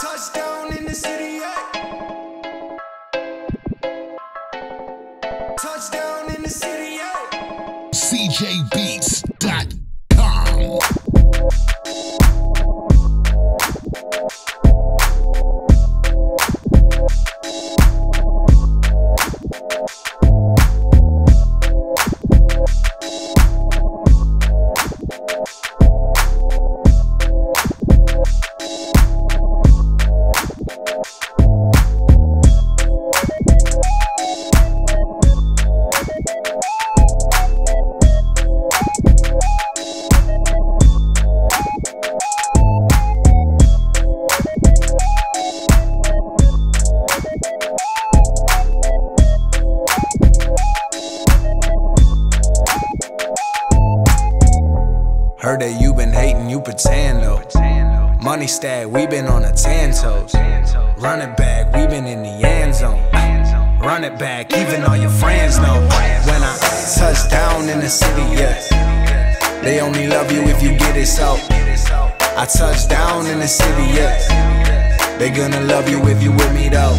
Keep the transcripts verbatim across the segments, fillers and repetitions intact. Touchdown in the city, yeah. Touchdown in the city, yeah. C J beats dot com. Heard that you been hating, you pretend though. Money stack, we been on a ten toes. Run it back, we been in the end zone. Run it back, even all your friends know. When I touch down in the city, yeah. They only love you if you get it, so I touch down in the city, yeah. They gonna love you if you with me though.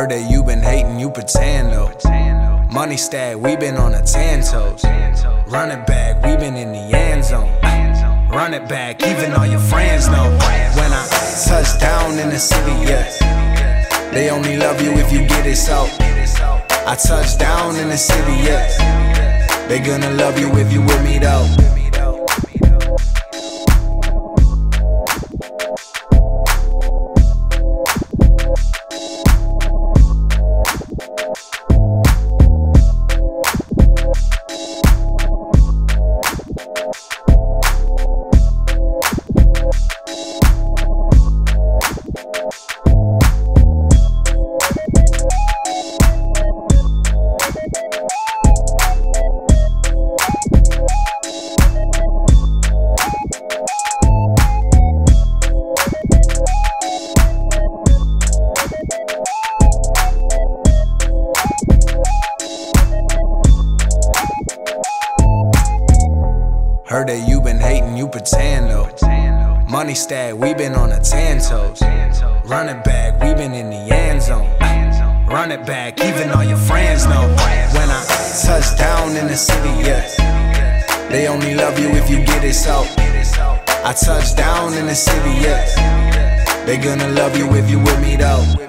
Heard that you been hating, you pretend though. Money stack, we been on a ten toes. Run it back, we been in the end zone. Run it back, even all your friends know. When I touch down in the city, yeah. They only love you if you get it, so I touch down in the city, yeah. They gonna love you if you with me though. Heard that you been hating, you pretend though. Money stack, we been on a ten toes. Run it back, we been in the end zone. Run it back, even all your friends know. When I touch down in the city, yeah. They only love you if you get it, so I touch down in the city, yeah. They gonna love you if you with me though.